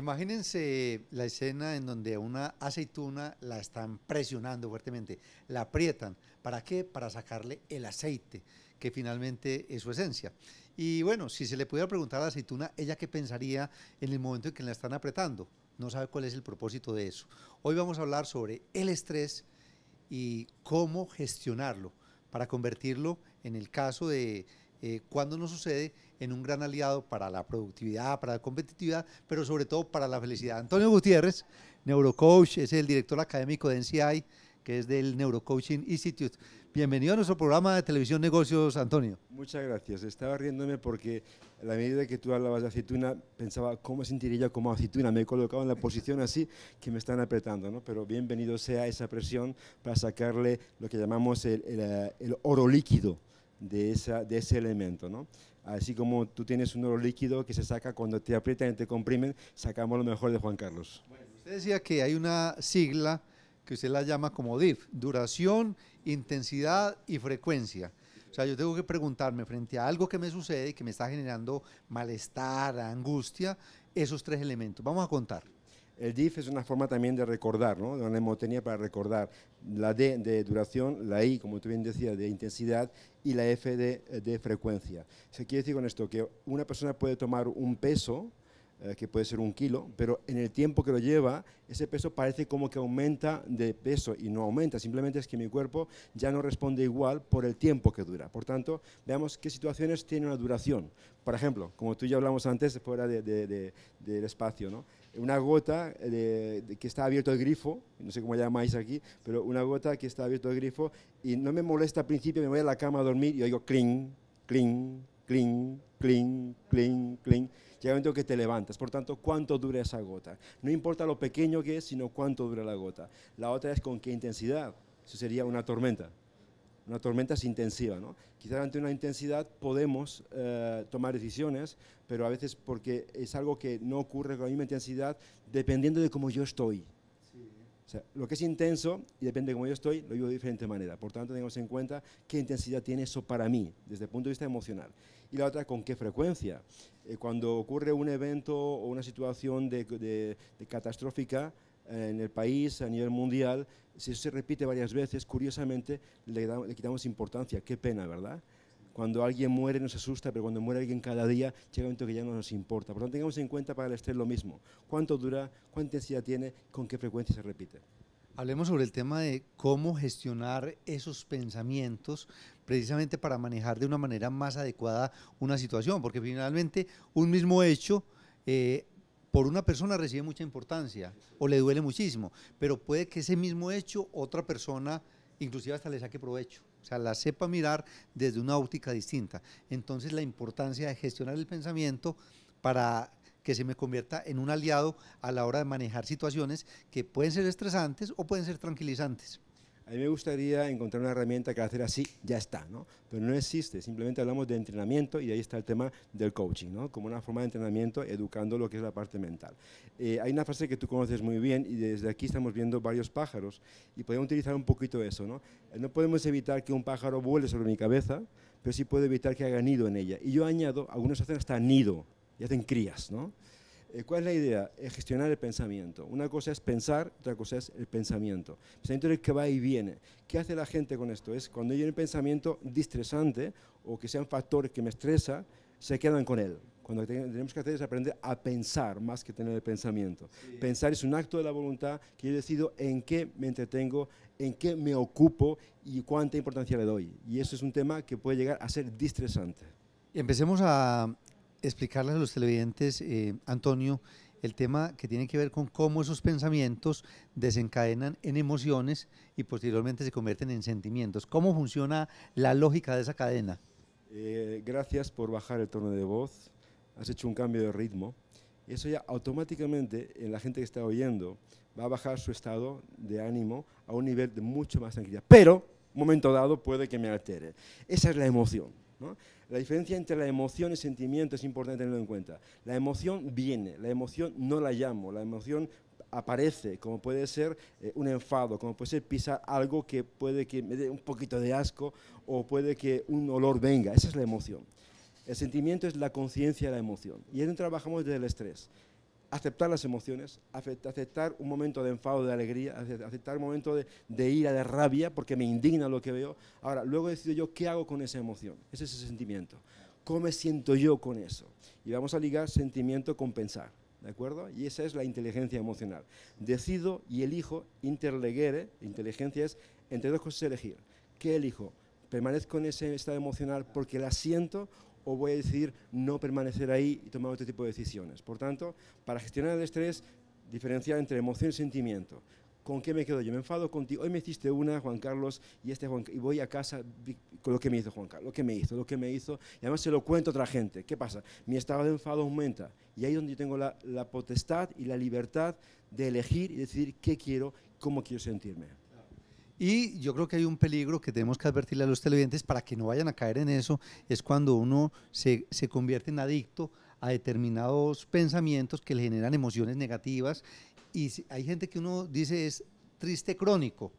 Imagínense la escena en donde a una aceituna la están presionando fuertemente, la aprietan. ¿Para qué? Para sacarle el aceite, que finalmente es su esencia. Y bueno, si se le pudiera preguntar a la aceituna, ¿ella qué pensaría en el momento en que la están apretando? No sabe cuál es el propósito de eso. Hoy vamos a hablar sobre el estrés y cómo gestionarlo para convertirlo, en el caso de cuando nos sucede, en un gran aliado para la productividad, para la competitividad, pero sobre todo para la felicidad. Antonio Gutiérrez, neurocoach, es el director académico de NCI, que es del Neurocoaching Institute. Bienvenido a nuestro programa de televisión Negocios, Antonio. Muchas gracias. Estaba riéndome porque a la medida que tú hablabas de aceituna, pensaba, ¿cómo sentiría yo como aceituna? Me he colocado en la posición así que me están apretando, ¿no? Pero bienvenido sea esa presión para sacarle lo que llamamos el oro líquido de ese elemento, ¿no? Así como tú tienes un oro líquido que se saca cuando te aprietan y te comprimen, sacamos lo mejor de Juan Carlos. Bueno, usted decía que hay una sigla que usted la llama como DIF, duración, intensidad y frecuencia. O sea, yo tengo que preguntarme frente a algo que me sucede y que me está generando malestar, angustia, esos tres elementos. Vamos a contar. El DIF es una forma también de recordar, ¿no? De una mnemotenía para recordar. La D de duración, la I, como tú bien decías, de intensidad, y la F de frecuencia. Se quiere decir con esto que una persona puede tomar un peso, que puede ser 1 kilo, pero en el tiempo que lo lleva, ese peso parece como que aumenta de peso y no aumenta, simplemente es que mi cuerpo ya no responde igual por el tiempo que dura. Por tanto, veamos qué situaciones tienen una duración. Por ejemplo, como tú y yo hablamos antes, fuera del espacio, ¿no? Una gota que está abierto el grifo, no sé cómo llamáis aquí, pero una gota que está abierto el grifo y no me molesta al principio, me voy a la cama a dormir y oigo cling, cling, cling, cling, cling, cling. Llega el momento que te levantas, por tanto, ¿cuánto dura esa gota? No importa lo pequeño que es, sino cuánto dura la gota. La otra es con qué intensidad. Eso sería una tormenta. Una tormenta es intensiva, ¿no? Quizás ante una intensidad podemos tomar decisiones, pero a veces porque es algo que no ocurre con la misma intensidad, dependiendo de cómo yo estoy. O sea, lo que es intenso, y depende de cómo yo estoy, lo vivo de diferente manera. Por tanto, tengamos en cuenta qué intensidad tiene eso para mí, desde el punto de vista emocional. Y la otra, con qué frecuencia. Cuando ocurre un evento o una situación de catastrófica en el país, a nivel mundial, si eso se repite varias veces, curiosamente le quitamos importancia. Qué pena, ¿verdad? Cuando alguien muere nos asusta, pero cuando muere alguien cada día, llega un momento que ya no nos importa. Por lo tanto, tengamos en cuenta para el estrés lo mismo. ¿Cuánto dura? ¿Cuánta intensidad tiene? ¿Con qué frecuencia se repite? Hablemos sobre el tema de cómo gestionar esos pensamientos precisamente para manejar de una manera más adecuada una situación, porque finalmente un mismo hecho por una persona recibe mucha importancia o le duele muchísimo, pero puede que ese mismo hecho otra persona inclusive hasta le saque provecho. O sea, la sepa mirar desde una óptica distinta. Entonces, la importancia de gestionar el pensamiento para que se me convierta en un aliado a la hora de manejar situaciones que pueden ser estresantes o pueden ser tranquilizantes. A mí me gustaría encontrar una herramienta que hacer así, ya está, ¿no? Pero no existe, simplemente hablamos de entrenamiento y ahí está el tema del coaching, ¿no? Como una forma de entrenamiento educando lo que es la parte mental. Hay una frase que tú conoces muy bien y desde aquí estamos viendo varios pájaros y podemos utilizar un poquito eso, ¿no? No podemos evitar que un pájaro vuele sobre mi cabeza, pero sí puedo evitar que haga nido en ella. Y yo añado, algunos hacen hasta nido y hacen crías, ¿no? ¿Cuál es la idea? Es gestionar el pensamiento. Una cosa es pensar, otra cosa es el pensamiento. El pensamiento es el que va y viene. ¿Qué hace la gente con esto? Es cuando hay un pensamiento distresante o que sea un factor que me estresa, se quedan con él. Cuando tenemos que hacer es aprender a pensar más que tener el pensamiento. Sí. Pensar es un acto de la voluntad que yo decido en qué me entretengo, en qué me ocupo y cuánta importancia le doy. Y eso es un tema que puede llegar a ser distresante. Y empecemos a explicarles a los televidentes, Antonio, el tema que tiene que ver con cómo esos pensamientos desencadenan en emociones y posteriormente se convierten en sentimientos. ¿Cómo funciona la lógica de esa cadena? Gracias por bajar el tono de voz, has hecho un cambio de ritmo. Eso ya automáticamente en la gente que está oyendo va a bajar su estado de ánimo a un nivel de mucho más tranquilidad. Pero, un momento dado, puede que me altere. Esa es la emoción, ¿no? La diferencia entre la emoción y el sentimiento es importante tenerlo en cuenta. La emoción viene, la emoción no la llamo, la emoción aparece, como puede ser un enfado, como puede ser pisar algo que puede que me dé un poquito de asco o puede que un olor venga, esa es la emoción. El sentimiento es la conciencia de la emoción y ahí trabajamos desde el estrés. aceptar las emociones, aceptar un momento de enfado, de alegría, aceptar un momento de ira, de rabia, porque me indigna lo que veo. Ahora, luego decido yo qué hago con esa emoción, ese es ese sentimiento. ¿Cómo me siento yo con eso? Y vamos a ligar sentimiento con pensar, ¿de acuerdo? Y esa es la inteligencia emocional. Decido y elijo, interlegere, inteligencia es, entre dos cosas elegir. ¿Qué elijo? ¿Permanezco en ese estado emocional porque la siento o voy a decidir no permanecer ahí y tomar otro tipo de decisiones? Por tanto, para gestionar el estrés, diferenciar entre emoción y sentimiento. ¿Con qué me quedo yo? Me enfado contigo. Hoy me hiciste una, Juan Carlos, y voy a casa con lo que me hizo Juan Carlos, lo que me hizo, y además se lo cuento a otra gente. ¿Qué pasa? Mi estado de enfado aumenta, y ahí es donde yo tengo la potestad y la libertad de elegir y decidir qué quiero, cómo quiero sentirme. Y yo creo que hay un peligro que tenemos que advertirle a los televidentes para que no vayan a caer en eso, es cuando uno se convierte en adicto a determinados pensamientos que le generan emociones negativas. Y hay gente que uno dice es triste crónico,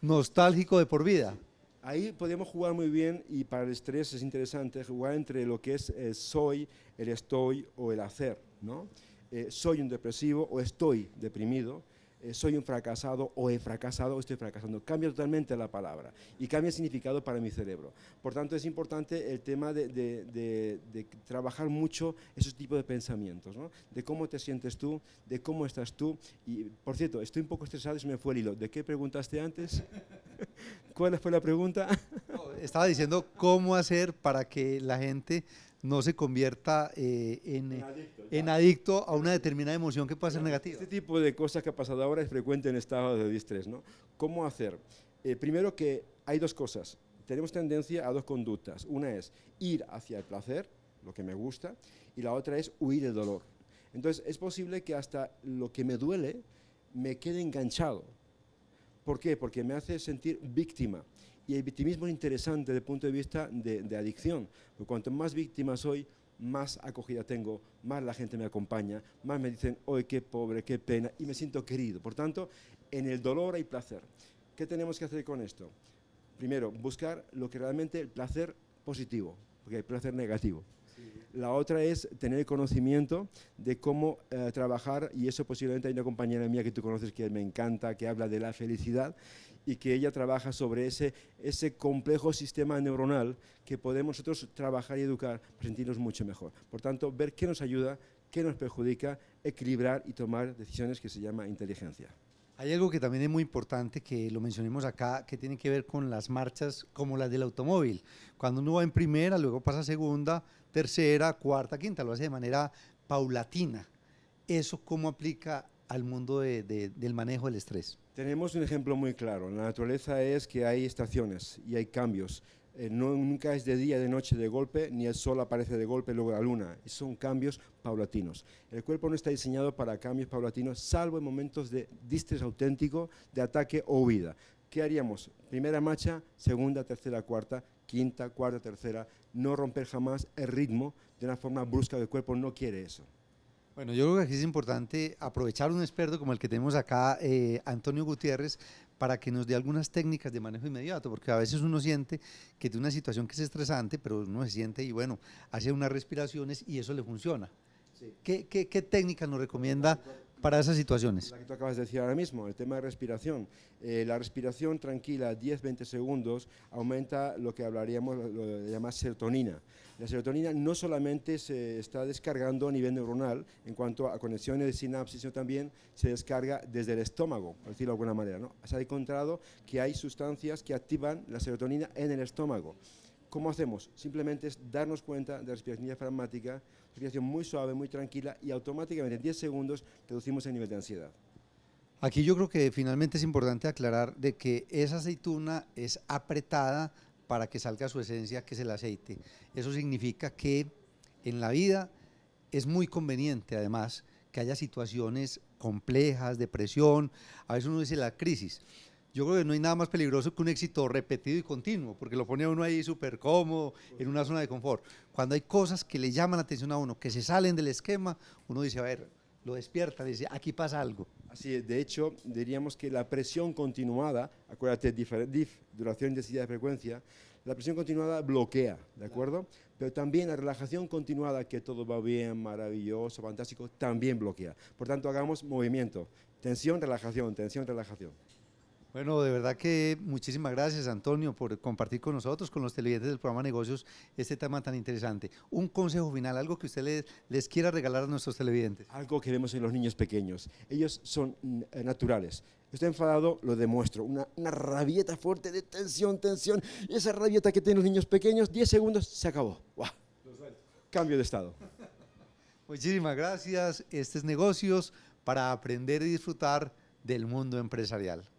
nostálgico de por vida. Ahí podemos jugar muy bien, y para el estrés es interesante jugar entre lo que es el soy, el estoy o el hacer, ¿no? Soy un depresivo o estoy deprimido, soy un fracasado o he fracasado o estoy fracasando. Cambia totalmente la palabra y cambia el significado para mi cerebro. Por tanto, es importante el tema de trabajar mucho esos tipos de pensamientos, ¿no? De cómo te sientes tú, de cómo estás tú. Y, por cierto, estoy un poco estresado y se me fue el hilo. ¿De qué preguntaste antes? ¿Cuál fue la pregunta? No, estaba diciendo cómo hacer para que la gente no se convierta en adicto a una determinada emoción que pueda ser negativa. Este tipo de cosas que ha pasado ahora es frecuente en estados de distrés, ¿no? ¿Cómo hacer? Primero, que hay dos cosas. Tenemos tendencia a dos conductas. Una es ir hacia el placer, lo que me gusta, y la otra es huir del dolor. Entonces, es posible que hasta lo que me duele me quede enganchado. ¿Por qué? Porque me hace sentir víctima. Y el victimismo es interesante desde el punto de vista de adicción, porque cuanto más víctima soy, más acogida tengo, más la gente me acompaña, más me dicen, ¡ay, qué pobre, qué pena! Y me siento querido. Por tanto, en el dolor hay placer. ¿Qué tenemos que hacer con esto? Primero, buscar lo que realmente es el placer positivo, porque hay placer negativo. La otra es tener el conocimiento de cómo trabajar, y eso posiblemente hay una compañera mía que tú conoces que me encanta, que habla de la felicidad, y que ella trabaja sobre ese complejo sistema neuronal que podemos nosotros trabajar y educar para sentirnos mucho mejor. Por tanto, ver qué nos ayuda, qué nos perjudica, equilibrar y tomar decisiones, que se llama inteligencia. Hay algo que también es muy importante que lo mencionemos acá, que tiene que ver con las marchas como las del automóvil. Cuando uno va en primera, luego pasa a segunda, tercera, cuarta, quinta, lo hace de manera paulatina. ¿Eso cómo aplica al mundo del manejo del estrés? Tenemos un ejemplo muy claro. La naturaleza es que hay estaciones y hay cambios. Nunca es de día, de noche, de golpe, ni el sol aparece de golpe, luego la luna. Son cambios paulatinos. El cuerpo no está diseñado para cambios paulatinos, salvo en momentos de distrés auténtico, de ataque o huida. ¿Qué haríamos? Primera marcha, segunda, tercera, cuarta, quinta, cuarta, tercera. No romper jamás el ritmo de una forma brusca, que el cuerpo no quiere eso. Bueno, yo creo que aquí es importante aprovechar un experto como el que tenemos acá, Antonio Gutiérrez, para que nos dé algunas técnicas de manejo inmediato, porque a veces uno siente que tiene una situación que es estresante, pero uno se siente y bueno, hace unas respiraciones y eso le funciona. Sí. ¿Qué técnicas nos recomienda para esas situaciones? La que tú acabas de decir ahora mismo, el tema de respiración. La respiración tranquila, 10-20 segundos, aumenta lo que hablaríamos, lo que llamamos serotonina. La serotonina no solamente se está descargando a nivel neuronal, en cuanto a conexiones de sinapsis, sino también se descarga desde el estómago, por decirlo de alguna manera, ¿no? Se ha encontrado que hay sustancias que activan la serotonina en el estómago. ¿Cómo hacemos? Simplemente es darnos cuenta de la respiración diafragmática, respiración muy suave, muy tranquila, y automáticamente en 10 segundos reducimos el nivel de ansiedad. Aquí yo creo que finalmente es importante aclarar de que esa aceituna es apretada para que salga su esencia, que es el aceite. Eso significa que en la vida es muy conveniente, además, que haya situaciones complejas, depresión, a veces uno dice la crisis. Yo creo que no hay nada más peligroso que un éxito repetido y continuo, porque lo pone a uno ahí súper cómodo, en una zona de confort. Cuando hay cosas que le llaman la atención a uno, que se salen del esquema, uno dice, a ver, lo despierta, dice, aquí pasa algo. Así es, de hecho, diríamos que la presión continuada, acuérdate, DIF, duración, intensidad, frecuencia, La presión continuada bloquea, ¿de acuerdo? Pero también la relajación continuada, que todo va bien, maravilloso, fantástico, también bloquea. Por tanto, hagamos movimiento. Tensión, relajación, tensión, relajación. Bueno, de verdad que muchísimas gracias, Antonio, por compartir con nosotros, con los televidentes del programa Negocios, este tema tan interesante. Un consejo final, algo que usted les quiera regalar a nuestros televidentes. Algo que vemos en los niños pequeños. Ellos son naturales. Estoy enfadado, lo demuestro. Una rabieta fuerte de tensión, tensión. Y esa rabieta que tienen los niños pequeños, 10 segundos, se acabó. ¡Guau! Cambio de estado. Muchísimas gracias. Este es Negocios para aprender y disfrutar del mundo empresarial.